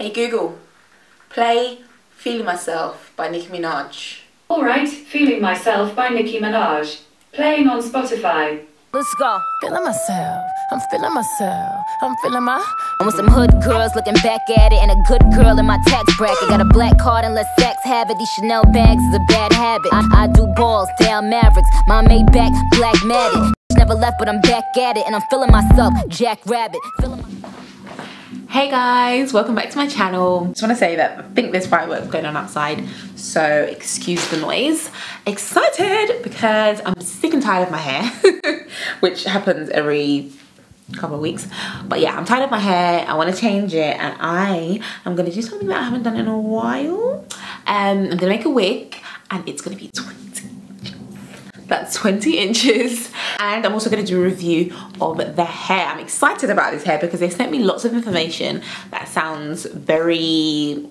Hey Google, play Feeling Myself by Nicki Minaj. Alright, Feeling Myself by Nicki Minaj. Playing on Spotify. Let's go. Feeling myself, I'm feeling myself, I'm feeling my... I'm with some hood girls looking back at it, and a good girl in my tax bracket. Got a black card and less sex habit. These Chanel bags is a bad habit. I do balls, down Mavericks, my Maybach, black matted. Never left, but I'm back at it, and I'm feeling myself, Jack Rabbit. Hey guys, welcome back to my channel. Just want to say that I think there's fireworks going on outside, so excuse the noise. Excited because I'm sick and tired of my hair, which happens every couple of weeks. But yeah, I'm tired of my hair. I want to change it, and I am going to do something that I haven't done in a while. I'm going to make a wig, and it's going to be 20. That's 20 inches. And I'm also gonna do a review of the hair. I'm excited about this hair because they sent me lots of information that sounds very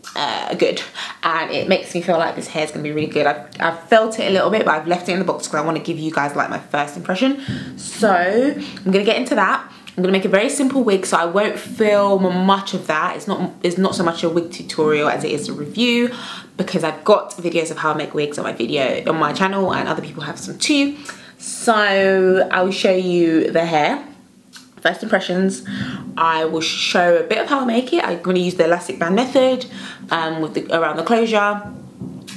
good. And it makes me feel like this hair is gonna be really good. I've felt it a little bit, but I've left it in the box because I wanna give you guys like my first impression. So I'm gonna get into that. I'm gonna make a very simple wig, so I won't film much of that. It's not so much a wig tutorial as it is a review, because I've got videos of how I make wigs on my channel, and other people have some too. So I'll show you the hair, first impressions. I will show a bit of how I make it. I'm gonna use the elastic band method around the closure,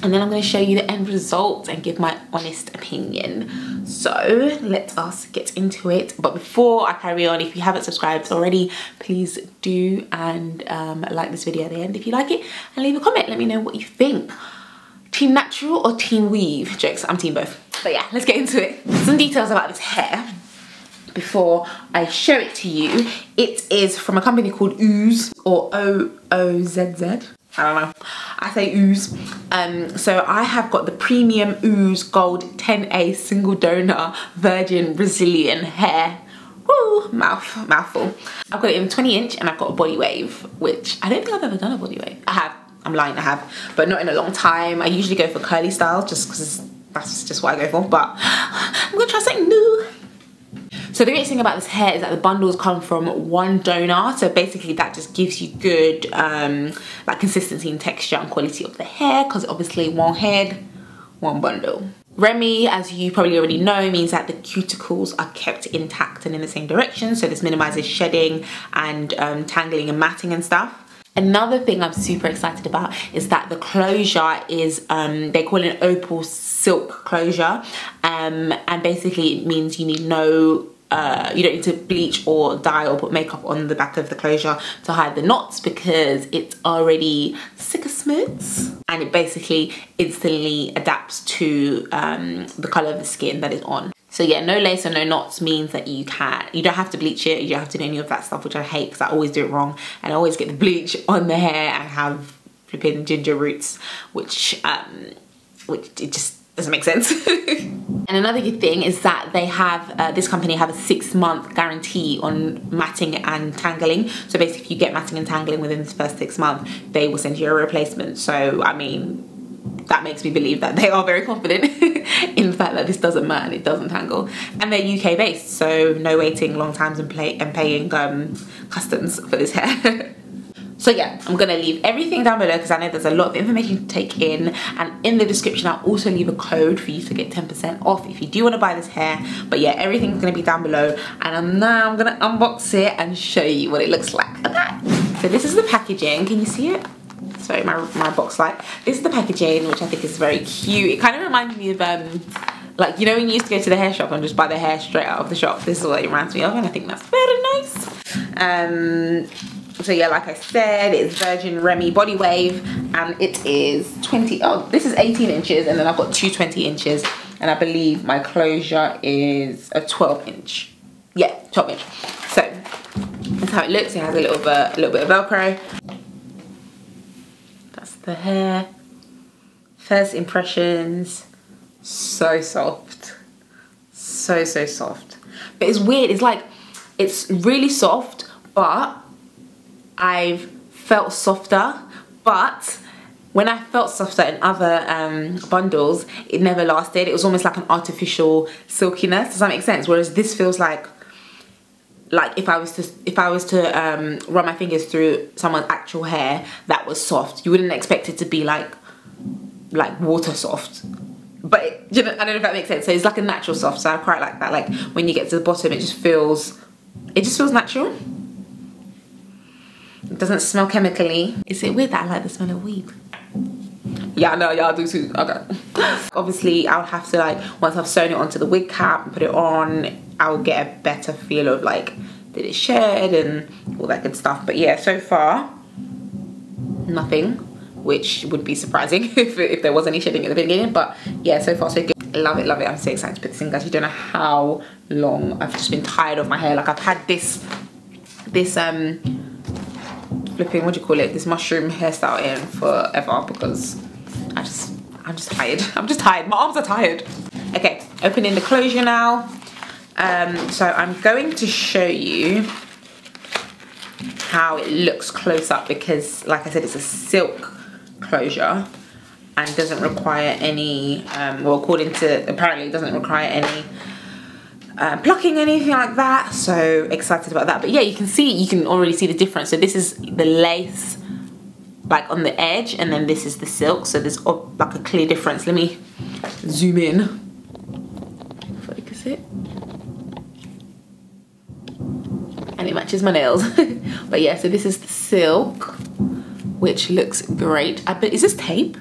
and then I'm gonna show you the end result and give my honest opinion. So let us get into it. But before I carry on, if you haven't subscribed already, please do, and like this video at the end if you like it, and leave a comment, let me know what you think. Team natural or team weave? Jokes, I'm team both. But yeah, let's get into it. Some details about this hair before I show it to you. It is from a company called OOZZ, or OOZZ. I don't know, I say OOZZ. So I have got the premium OOZZ Gold 10A single donor virgin Brazilian hair. Woo, mouthful. I've got it in 20 inch and I've got a body wave, which I don't think I've ever done a body wave. I have, I'm lying, I have, but not in a long time. I usually go for curly styles just because that's just what I go for, but I'm gonna try something new. So the great thing about this hair is that the bundles come from one donor, so basically that just gives you good like consistency and texture and quality of the hair, because obviously one head, one bundle. Remy, as you probably already know, means that the cuticles are kept intact and in the same direction, so this minimizes shedding and tangling and matting and stuff. Another thing I'm super excited about is that the closure is, they call it an opal silk closure, and basically it means you need no, you don't need to bleach or dye or put makeup on the back of the closure to hide the knots, because it's already super smooth and it basically instantly adapts to the color of the skin that is on. So yeah, no lace or no knots means that you don't have to bleach it, you don't have to do any of that stuff, which I hate because I always do it wrong and I always get the bleach on the hair and have flipping ginger roots, which it just doesn't make sense. And another good thing is that they have, this company have a 6-month guarantee on matting and tangling. So basically if you get matting and tangling within the first 6 months, they will send you a replacement. So I mean, that makes me believe that they are very confident in the fact that this doesn't matter and it doesn't tangle. And they're UK based, so no waiting long times and paying customs for this hair. So yeah, I'm gonna leave everything down below because I know there's a lot of information to take in, and in the description I'll also leave a code for you to get 10% off if you do want to buy this hair. But yeah, everything's gonna be down below, and I'm gonna unbox it and show you what it looks like. Okay, so this is the packaging. Can you see it? Sorry, my box light. This is the packaging, which I think is very cute. It kind of reminds me of like, you know, when you used to go to the hair shop and just buy the hair straight out of the shop. This is what it reminds me of, and I think that's very nice. So yeah, like I said, it's Virgin Remy Body Wave, and it is 20. Oh, this is 18 inches, and then I've got 220 inches, and I believe my closure is a 12 inch. Yeah, 12 inch. So that's how it looks. It has a little bit of Velcro. The hair, first impressions, so soft, so soft. But it's weird, it's like, it's really soft, but I've felt softer, but when I felt softer in other bundles, it never lasted. It was almost like an artificial silkiness. Does that make sense? Whereas this feels like like if I was to run my fingers through someone's actual hair that was soft, you wouldn't expect it to be like water soft. But it, you know, I don't know if that makes sense. So it's like a natural soft. So I quite like that. Like when you get to the bottom, it just feels natural. It doesn't smell chemically. Is it weird that I like the smell of weed? Yeah, I know, y'all do too. Okay. Obviously, I'll have to, like, once I've sewn it onto the wig cap and put it on, I'll get a better feel of, like, did it shed and all that good stuff. But yeah, so far, nothing, which would be surprising if there was any shedding at the beginning. But yeah, so far, so good. Love it, love it. I'm so excited to put this in, guys. You don't know how long I've just been tired of my hair. Like, I've had this flipping, what do you call it, this mushroom hairstyle in forever because I'm just tired. I'm just tired. My arms are tired. Okay, opening the closure now. So I'm going to show you how it looks close up because, like I said, it's a silk closure and doesn't require any, well, according to, apparently it doesn't require any plucking, anything like that. So excited about that. But yeah, you can see, you can already see the difference. So this is the lace, like on the edge, and then this is the silk. So there's like a clear difference. Let me zoom in, focus it, and it matches my nails. But yeah, so this is the silk, which looks great. But is this tape?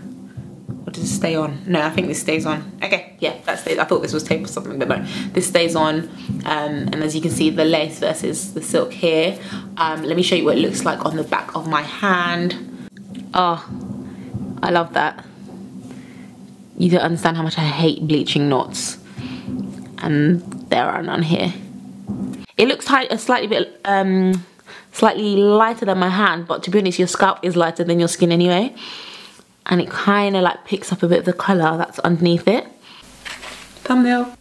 Does it stay on? No, I think this stays on. Okay, yeah, that stays. I thought this was tape or something, but no, this stays on. And as you can see, the lace versus the silk here. Let me show you what it looks like on the back of my hand. Oh, I love that. You don't understand how much I hate bleaching knots, and there are none here. It looks tight, a slightly bit, slightly lighter than my hand, but to be honest, your scalp is lighter than your skin anyway. And it kind of like picks up a bit of the colour that's underneath it. Thumbnail.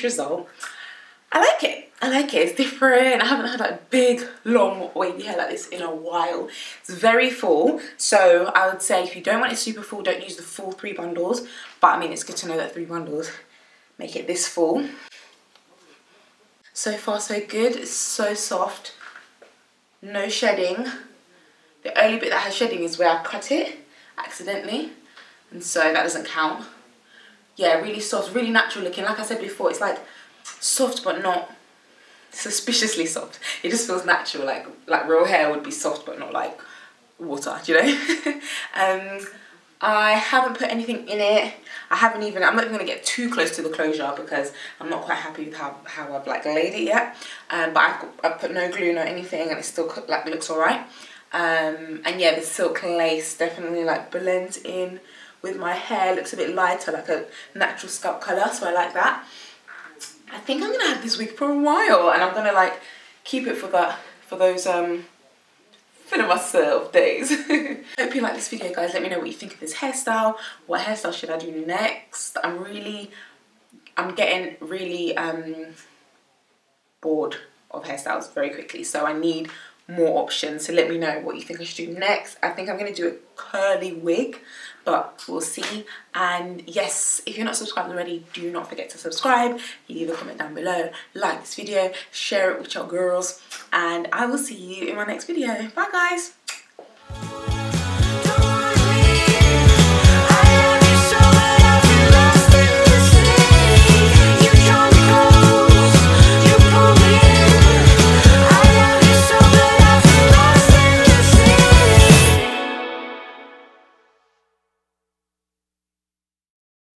Result. I like it. It's different. I haven't had like big long wavy hair like this in a while. It's very full, so I would say if you don't want it super full, don't use the full 3 bundles, but I mean, it's good to know that 3 bundles make it this full. So far so good. It's so soft, no shedding. The only bit that has shedding is where I cut it accidentally, and so that doesn't count. Yeah, really soft, really natural looking. Like I said before, it's like soft but not suspiciously soft. It just feels natural, like real hair would be soft but not like water, you know? I haven't put anything in it. I'm not even going to get too close to the closure because I'm not quite happy with how I've like laid it yet. But I've put no glue, no anything, and it still like looks alright. And yeah, the silk lace definitely like blends in with my hair. Looks a bit lighter, like a natural scalp colour, so I like that. I think I'm going to have this wig for a while, and I'm going to like keep it for that, for those feeling myself days. Hope you like this video, guys. Let me know what you think of this hairstyle. What hairstyle should I do next? I'm getting really bored of hairstyles very quickly, so I need more options. So let me know what you think I should do next. I think I'm going to do a curly wig, but we'll see. And yes, if you're not subscribed already, do not forget to subscribe. Leave a comment down below, like this video, share it with your girls, and I will see you in my next video. Bye, guys.